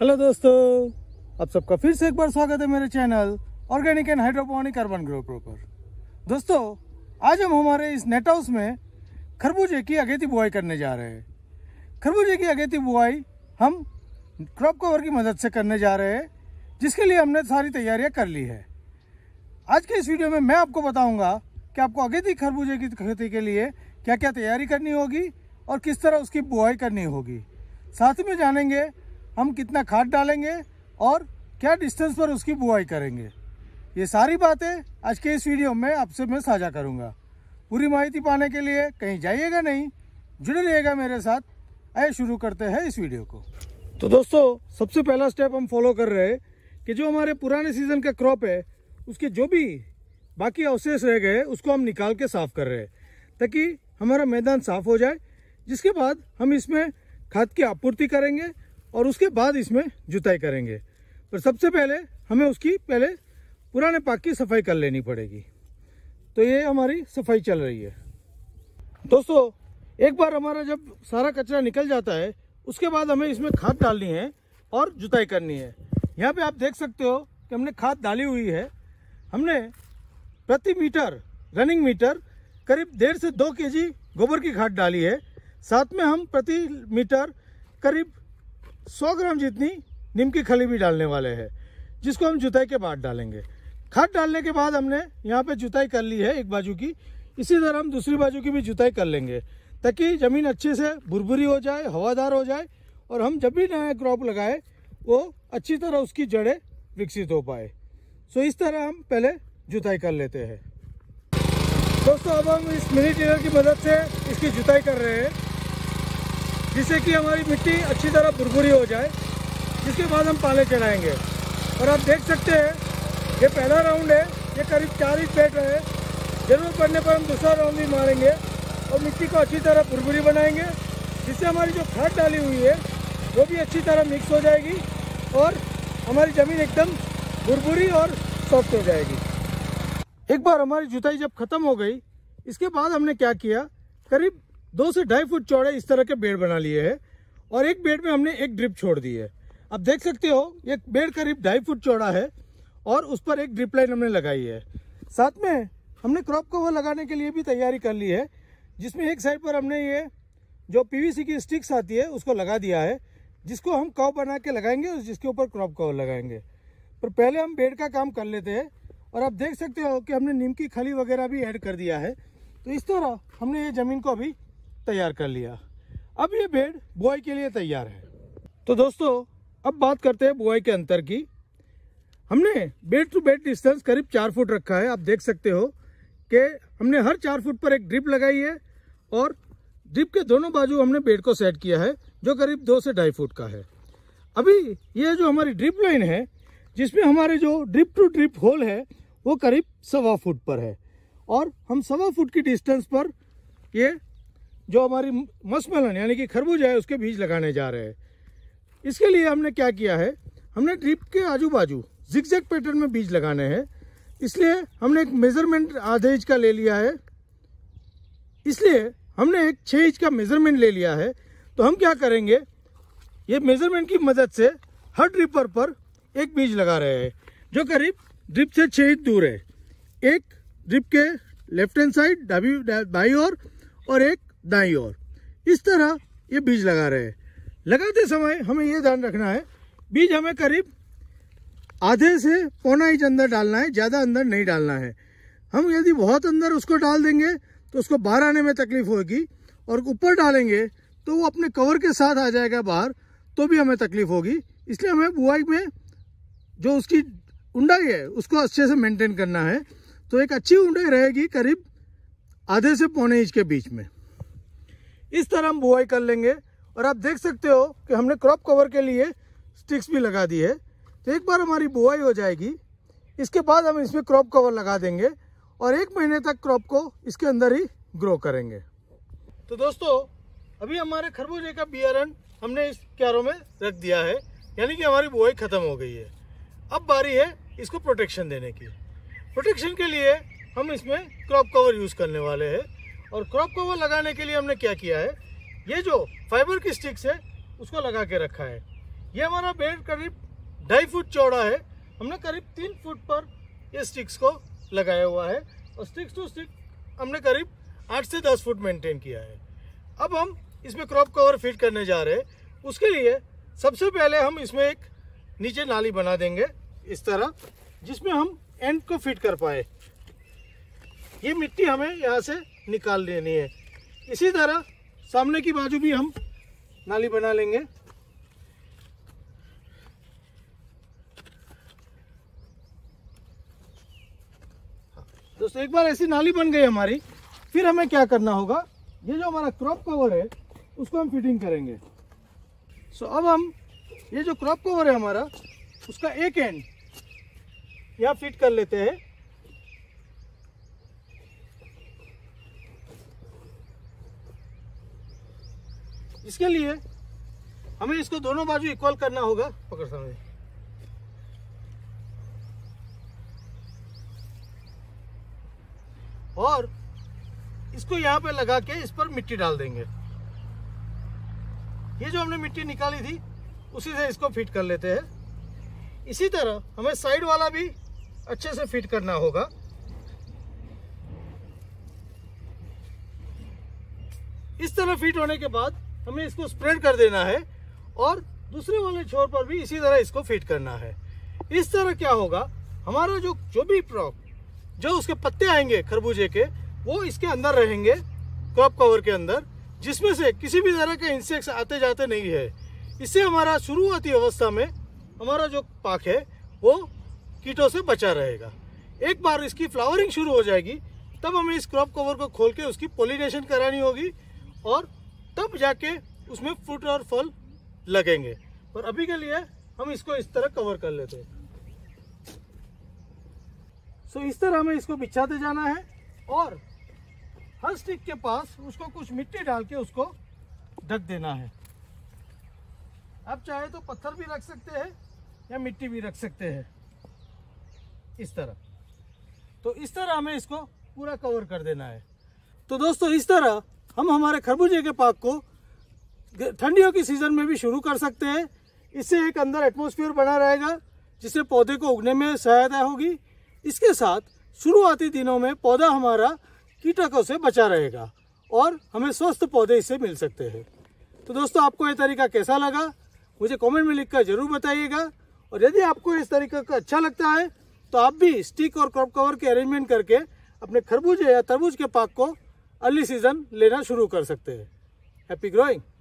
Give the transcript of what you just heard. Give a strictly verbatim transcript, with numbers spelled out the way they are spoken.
Hello दोस्तों, आप सबका फिर से एक बार स्वागत है मेरे channel organic and hydroponic urban ग्रोप्रो पर। दोस्तों, आज हम हमारे इस नेट हाउस में खरबूजे की अगेती बुआई करने जा रहे हैं। खरबूजे की अगेती बुआई हम क्रॉप कवर की मदद से करने जा रहे हैं, जिसके लिए हमने सारी तैयारियाँ कर ली है। आज के इस वीडियो में मैं आपको बताऊँगा कि आपको अगेती खरबूजे की खेती के लिए क्या क्या तैयारी करनी होगी और किस तरह उसकी बुआई करनी होगी। साथ में जानेंगे हम कितना खाद डालेंगे और क्या डिस्टेंस पर उसकी बुआई करेंगे। ये सारी बातें आज के इस वीडियो में आपसे मैं साझा करूंगा। पूरी माहिती पाने के लिए कहीं जाइएगा नहीं, जुड़े रहिएगा मेरे साथ। आइए शुरू करते हैं इस वीडियो को। तो दोस्तों, सबसे पहला स्टेप हम फॉलो कर रहे हैं कि जो हमारे पुराने सीजन का क्रॉप है उसके जो भी बाकी अवशेष रह गए उसको हम निकाल के साफ कर रहे हैं, ताकि हमारा मैदान साफ हो जाए। जिसके बाद हम इसमें खाद की आपूर्ति करेंगे और उसके बाद इसमें जुताई करेंगे। पर सबसे पहले हमें उसकी पहले पुराने पाक की सफाई कर लेनी पड़ेगी। तो ये हमारी सफाई चल रही है। दोस्तों, एक बार हमारा जब सारा कचरा निकल जाता है उसके बाद हमें इसमें खाद डालनी है और जुताई करनी है। यहाँ पे आप देख सकते हो कि हमने खाद डाली हुई है। हमने प्रति मीटर रनिंग मीटर करीब डेढ़ से दो के जी गोबर की खाद डाली है। साथ में हम प्रति मीटर करीब सौ ग्राम जितनी नीम की खली भी डालने वाले हैं, जिसको हम जुताई के बाद डालेंगे। खाद डालने के बाद हमने यहाँ पे जुताई कर ली है एक बाजू की। इसी तरह हम दूसरी बाजू की भी जुताई कर लेंगे, ताकि ज़मीन अच्छे से भुरभुरी हो जाए, हवादार हो जाए और हम जब भी नया क्रॉप लगाए वो अच्छी तरह उसकी जड़ें विकसित हो पाए। सो इस तरह हम पहले जुताई कर लेते हैं। दोस्तों, अब हम इस मिनी टेलर की मदद से इसकी जुताई कर रहे हैं, जिससे कि हमारी मिट्टी अच्छी तरह भुरभुरी हो जाए। जिसके बाद हम पाले चढ़ाएंगे। और आप देख सकते हैं ये पहला राउंड है, ये करीब चार इंच बैठ रहे हैं। जरूरत पड़ने पर हम दूसरा राउंड भी मारेंगे और मिट्टी को अच्छी तरह भुरभुरी बनाएंगे, जिससे हमारी जो खाद डाली हुई है वो भी अच्छी तरह मिक्स हो जाएगी और हमारी ज़मीन एकदम भुरभुरी और सॉफ्ट हो जाएगी। एक बार हमारी जुताई जब ख़त्म हो गई, इसके बाद हमने क्या किया, करीब दो से ढाई फुट चौड़े इस तरह के बेड बना लिए हैं और एक बेड में हमने एक ड्रिप छोड़ दी है। आप देख सकते हो ये बेड करीब ढाई फुट चौड़ा है और उस पर एक ड्रिप लाइन हमने लगाई है। साथ में हमने क्रॉप कवर लगाने के लिए भी तैयारी कर ली है, जिसमें एक साइड पर हमने ये जो पीवीसी की स्टिक्स आती है उसको लगा दिया है, जिसको हम कव बना के लगाएंगे और जिसके ऊपर क्रॉप कवर लगाएंगे। पर पहले हम बेड का काम कर लेते हैं। और आप देख सकते हो कि हमने नीम की खली वगैरह भी ऐड कर दिया है। तो इस तरह हमने ये ज़मीन को अभी तैयार कर लिया। अब ये बेड बुआई के लिए तैयार है। तो दोस्तों, अब बात करते हैं बुआई के अंतर की। हमने बेड टू बेड डिस्टेंस करीब चार फुट रखा है। आप देख सकते हो कि हमने हर चार फुट पर एक ड्रिप लगाई है और ड्रिप के दोनों बाजू हमने बेड को सेट किया है, जो करीब दो से ढाई फुट का है। अभी ये जो हमारी ड्रिप लाइन है, जिसमें हमारे जो ड्रिप टू ड्रिप होल है वो करीब सवा फुट पर है और हम सवा फुट की डिस्टेंस पर ये जो हमारी मसमलन यानी कि खरबूजा है उसके बीज लगाने जा रहे हैं। इसके लिए हमने क्या किया है, हमने ड्रिप के आजू बाजू जिगजैग पैटर्न में बीज लगाने हैं। इसलिए हमने एक मेज़रमेंट आधे इंच का ले लिया है। इसलिए हमने एक छः इंच का मेज़रमेंट ले लिया है। तो हम क्या करेंगे, ये मेज़रमेंट की मदद से हर ड्रिपर पर एक बीज लगा रहे हैं, जो करीब ड्रिप से छः इंच दूर है। एक ड्रिप के लेफ्ट हैंड साइड बाई ओर और एक दाईं ओर, इस तरह ये बीज लगा रहे हैं। लगाते समय हमें ये ध्यान रखना है, बीज हमें करीब आधे से पौना इंच अंदर डालना है, ज़्यादा अंदर नहीं डालना है। हम यदि बहुत अंदर उसको डाल देंगे तो उसको बाहर आने में तकलीफ होगी और ऊपर डालेंगे तो वो अपने कवर के साथ आ जाएगा बाहर, तो भी हमें तकलीफ होगी। इसलिए हमें बुआई में जो उसकी ऊंडाई है उसको अच्छे से मेंटेन करना है। तो एक अच्छी ऊंडाई रहेगी करीब आधे से पौने इंच के बीच में। इस तरह हम बुआई कर लेंगे। और आप देख सकते हो कि हमने क्रॉप कवर के लिए स्टिक्स भी लगा दी है। तो एक बार हमारी बुआई हो जाएगी, इसके बाद हम इसमें क्रॉप कवर लगा देंगे और एक महीने तक क्रॉप को इसके अंदर ही ग्रो करेंगे। तो दोस्तों, अभी हमारे खरबूजे का बियारण हमने इस क्यारों में रख दिया है, यानी कि हमारी बुआई ख़त्म हो गई है। अब बारी है इसको प्रोटेक्शन देने की। प्रोटेक्शन के लिए हम इसमें क्रॉप कवर यूज़ करने वाले हैं। और क्रॉप कवर लगाने के लिए हमने क्या किया है, ये जो फाइबर की स्टिक्स है उसको लगा के रखा है। ये हमारा बेड करीब ढाई फुट चौड़ा है, हमने करीब तीन फुट पर ये स्टिक्स को लगाया हुआ है और स्टिक्स टू स्टिक हमने करीब आठ से दस फुट मेंटेन किया है। अब हम इसमें क्रॉप कवर फिट करने जा रहे हैं। उसके लिए सबसे पहले हम इसमें एक नीचे नाली बना देंगे इस तरह, जिसमें हम एंड को फिट कर पाए। ये मिट्टी हमें यहाँ से निकाल लेनी है। इसी तरह सामने की बाजू भी हम नाली बना लेंगे। दोस्तों, एक बार ऐसी नाली बन गई हमारी, फिर हमें क्या करना होगा, ये जो हमारा क्रॉप कवर है उसको हम फिटिंग करेंगे। सो अब हम ये जो क्रॉप कवर है हमारा उसका एक एंड यहाँ फिट कर लेते हैं। इसके लिए हमें इसको दोनों बाजू इक्वल करना होगा। पकड़ समझ, और इसको यहाँ पे लगा के इस पर मिट्टी डाल देंगे। ये जो हमने मिट्टी निकाली थी उसी से इसको फिट कर लेते हैं। इसी तरह हमें साइड वाला भी अच्छे से फिट करना होगा। इस तरह फिट होने के बाद हमें इसको स्प्रेड कर देना है और दूसरे वाले छोर पर भी इसी तरह इसको फिट करना है। इस तरह क्या होगा, हमारा जो जो भी क्रॉप, जो उसके पत्ते आएंगे खरबूजे के, वो इसके अंदर रहेंगे क्रॉप कवर के अंदर, जिसमें से किसी भी तरह के इंसेक्ट्स आते जाते नहीं है। इससे हमारा शुरुआती अवस्था में हमारा जो पाक है वो कीटों से बचा रहेगा। एक बार इसकी फ्लावरिंग शुरू हो जाएगी तब हमें इस क्रॉप कवर को खोल के उसकी पोलिनेशन करानी होगी और तब जाके उसमें फ्रूट और फल लगेंगे। पर अभी के लिए हम इसको इस तरह कवर कर लेते हैं। सो इस तरह हमें इसको बिछाते जाना है और हर स्टिक के पास उसको कुछ मिट्टी डाल के उसको ढक देना है। आप चाहे तो पत्थर भी रख सकते हैं या मिट्टी भी रख सकते हैं इस तरह। तो इस तरह हमें इसको पूरा कवर कर देना है। तो दोस्तों, इस तरह हम हमारे खरबूजे के पाक को ठंडियों की सीजन में भी शुरू कर सकते हैं। इससे एक अंदर एटमॉस्फेयर बना रहेगा जिससे पौधे को उगने में सहायता होगी। इसके साथ शुरुआती दिनों में पौधा हमारा कीटकों से बचा रहेगा और हमें स्वस्थ पौधे इससे मिल सकते हैं। तो दोस्तों, आपको यह तरीका कैसा लगा मुझे कमेंट में लिखकर जरूर बताइएगा। और यदि आपको इस तरीका का अच्छा लगता है तो आप भी स्टिक और क्रॉप कवर के अरेंजमेंट करके अपने खरबूजे या तरबूज के पाक को अर्ली सीजन लेना शुरू कर सकते हैं। Happy growing.